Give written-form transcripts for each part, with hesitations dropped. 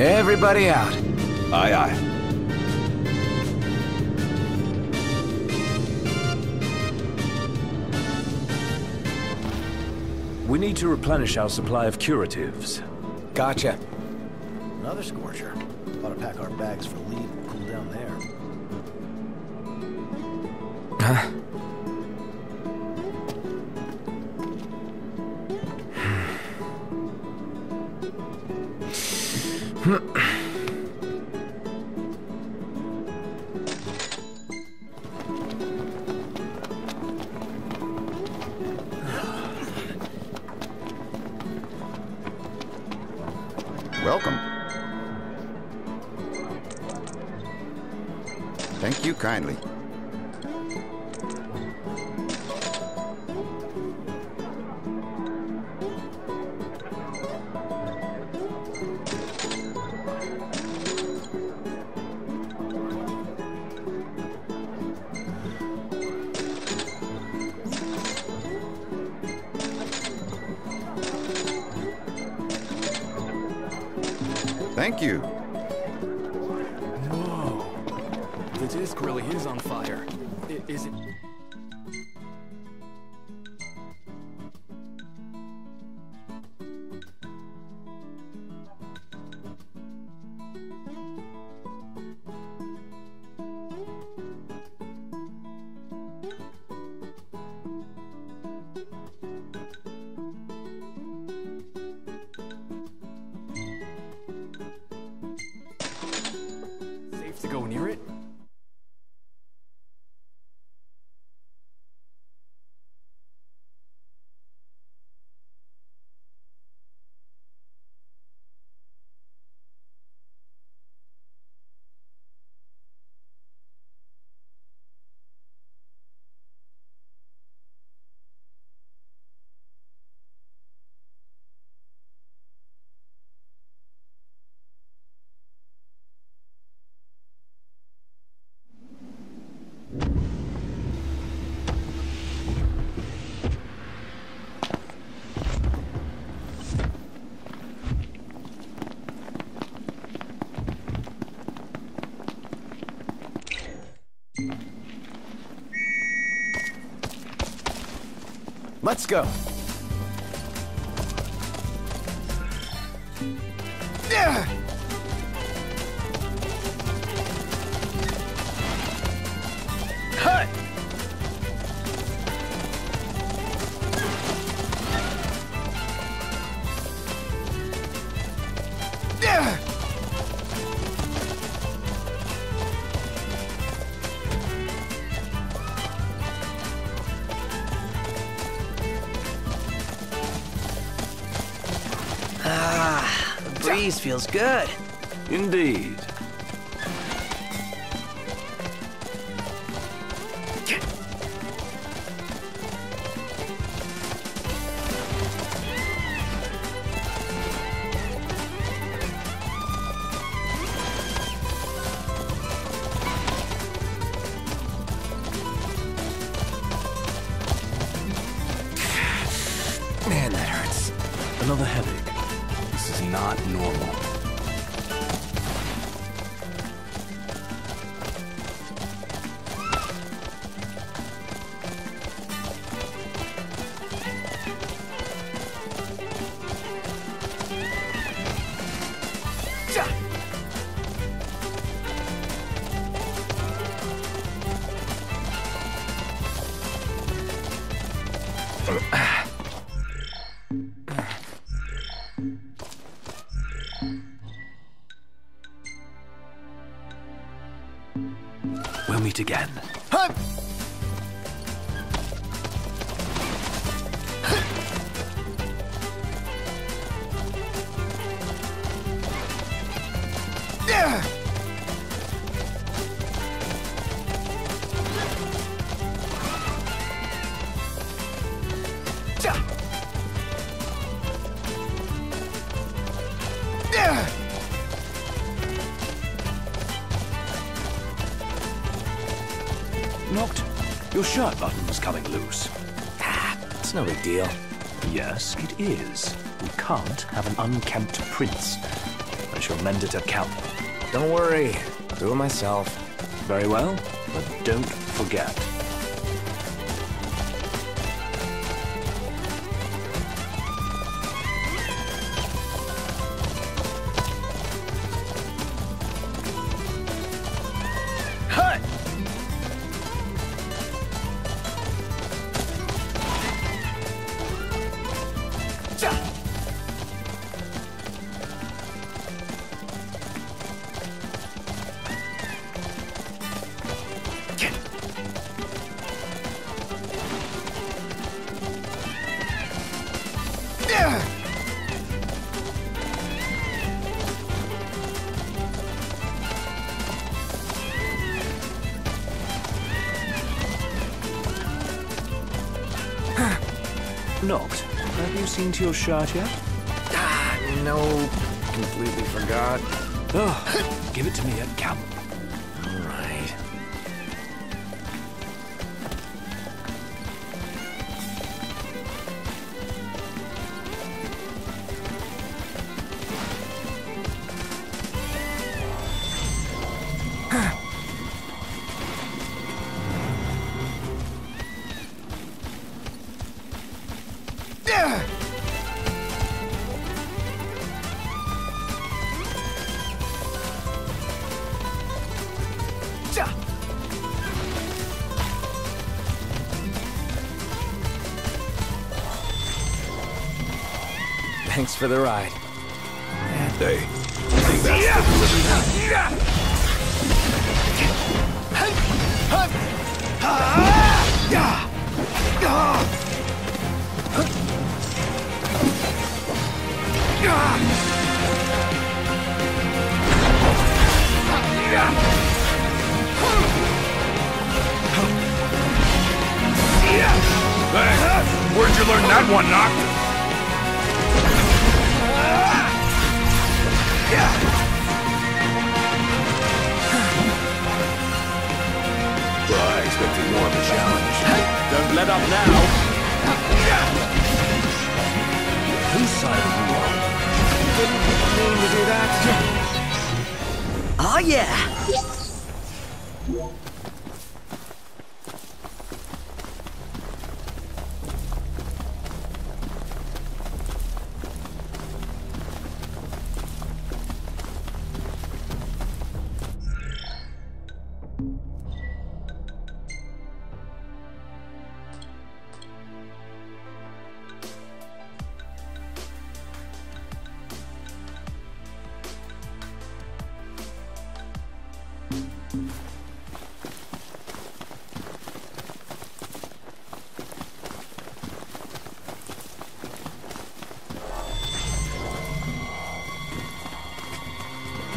Everybody out. Aye, aye. We need to replenish our supply of curatives. Gotcha. Another scorcher. Ought to pack our bags for leave and cool down there. Huh? Welcome. Thank you kindly. Thank you. Whoa. The disc really is on fire. Is it? Go near it? Let's go. This feels good. Indeed. Man, that hurts. Another headache. This is not normal. We'll meet again. Hup! Knocked. Your shirt button was coming loose. Ah, it's no big deal. Yes, it is. We can't have an unkempt prince. A I shall lend it a count. Don't worry, I'll do it myself. Very well, but don't forget. Knocked. Have you seen to your shirt yet? Ah, no. Completely forgot. Oh, give it to me at camp. All right. Thanks for the ride. They think that's hey, where'd you learn that one, Noct? More of a challenge. Don't let up now. Whose side are you on? You didn't mean to do that. Oh, yeah.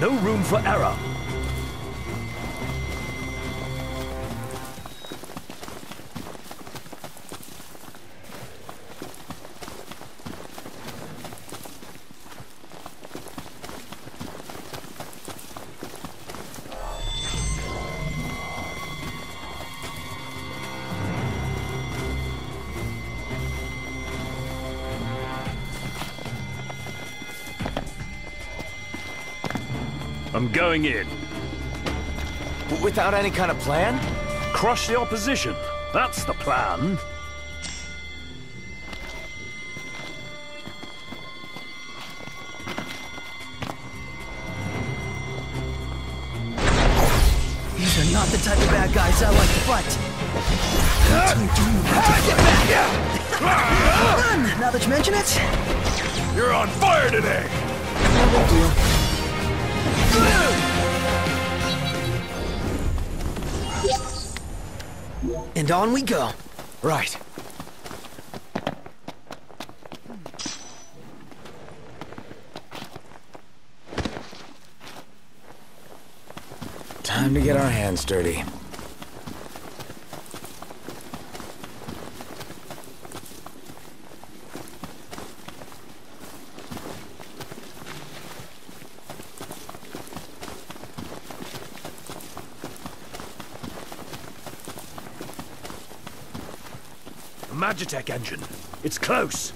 No room for error. I'm going in. Without any kind of plan? Crush the opposition. That's the plan. These are not the type of bad guys I like to fight. Get back! Run! Now that you mention it? You're on fire today! No big deal. And on we go. Right. Time to get our hands dirty. Magitek engine. It's close.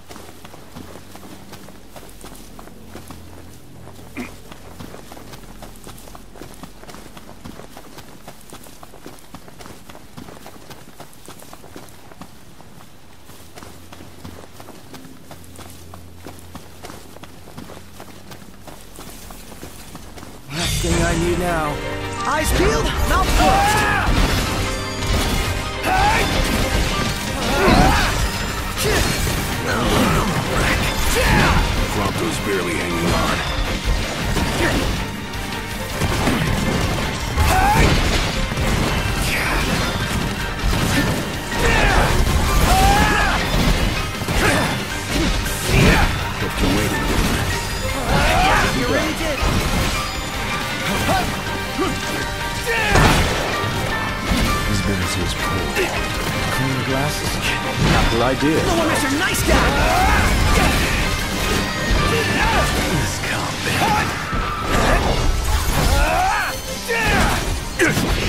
everything I need now. Eyes peeled, mouth closed. Bronco's barely hanging on. Kept you waiting. You really did. He's been to his pool. Clean glasses? Not the idea. No one is your nice guy! This can't be.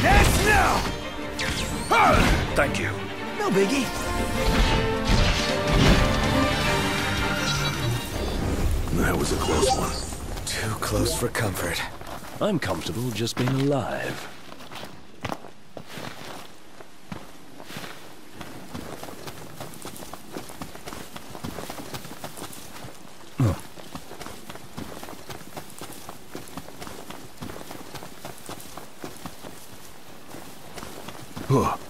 Yes, now! Thank you. No biggie. That was a close one. Too close for comfort. I'm comfortable just being alive. Oh. Huh.